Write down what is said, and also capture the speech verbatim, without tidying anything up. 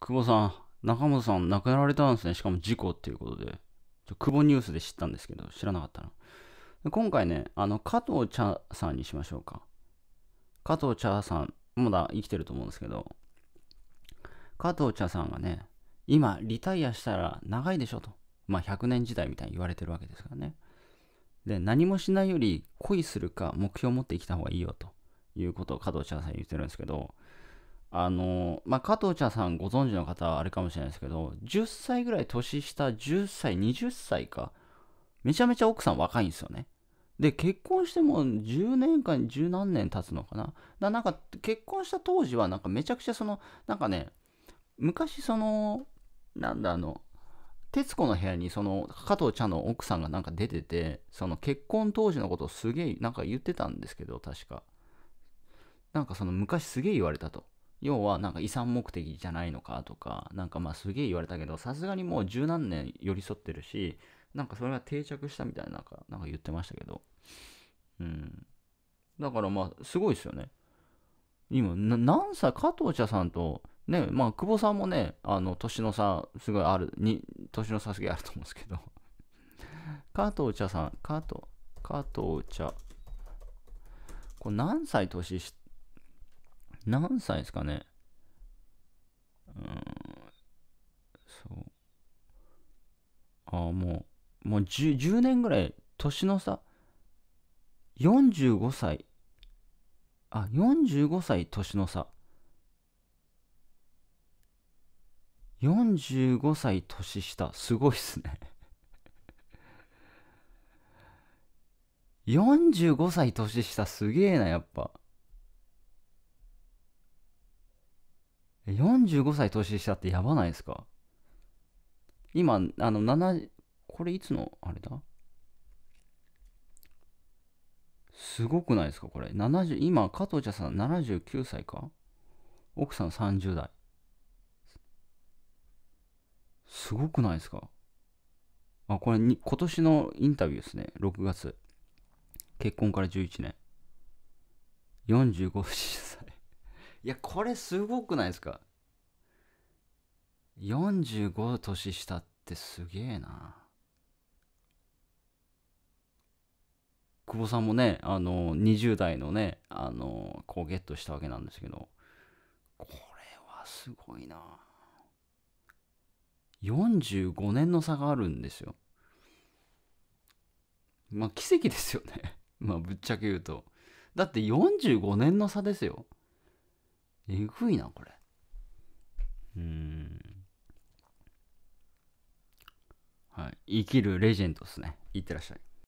久保さん、中本さん亡くなられたんですね。しかも事故っていうことで。ちょ久保ニュースで知ったんですけど、知らなかったな。今回ね、あの、加藤茶さんにしましょうか。加藤茶さん、まだ生きてると思うんですけど、加藤茶さんがね、今、リタイアしたら長いでしょと。まあ、ひゃくねん時代みたいに言われてるわけですからね。で、何もしないより恋するか目標を持って生きた方がいいよということを加藤茶さん言ってるんですけど、あの、まあ、加藤茶さんご存知の方はあれかもしれないですけど、じゅっさいぐらい年下、じゅっさい、にじゅっさいか、めちゃめちゃ奥さん若いんですよね。で、結婚してもじゅうねんかん、十何年経つのかな。だからなんか、結婚した当時は、なんかめちゃくちゃその、なんかね、昔その、なんだあの、徹子の部屋にその加藤茶の奥さんがなんか出てて、その結婚当時のことをすげえなんか言ってたんですけど、確か。なんかその昔すげえ言われたと。要はなんか遺産目的じゃないのかとか、なんかまあすげえ言われたけど、さすがにもう十何年寄り添ってるし、なんかそれが定着したみたいな、なんか、なんか言ってましたけど。うん。だからまあ、すごいですよね。今、な何歳、加藤茶さんと、ね、まあ、久保さんもね、あの、年の差、すごいある、に、年の差すげえあると思うんですけど。加藤茶さん、加藤、加藤茶。これ何歳年し、何歳ですかね。うーん、そう。ああ、もう、もう 10, じゅうねんぐらい、年の差、よんじゅうごさい。あ、よんじゅうごさい年の差。よんじゅうごさい年下。すごいっすね。よんじゅうごさい年下すげえな、やっぱ。よんじゅうごさい年下ってやばないですか？今、あの、なな、これいつの、あれだ？すごくないですかこれ。ななじゅう、今、加藤茶さんななじゅうきゅうさいか？奥さんさんじゅうだい。すごくないですか？あ、これに、今年のインタビューですね。ろくがつ。結婚からじゅういちねん。よんじゅうごさい。いや、これすごくないですか？よんじゅうご年下ってすげえな。久保さんもね、あのにじゅう代のね、あのこうゲットしたわけなんですけど、これはすごいな。よんじゅうごねんの差があるんですよ。まあ奇跡ですよね。まあぶっちゃけ言うと。だってよんじゅうごねんの差ですよ。えぐいな、これ。うーん。はい。生きるレジェンドですね。いってらっしゃい。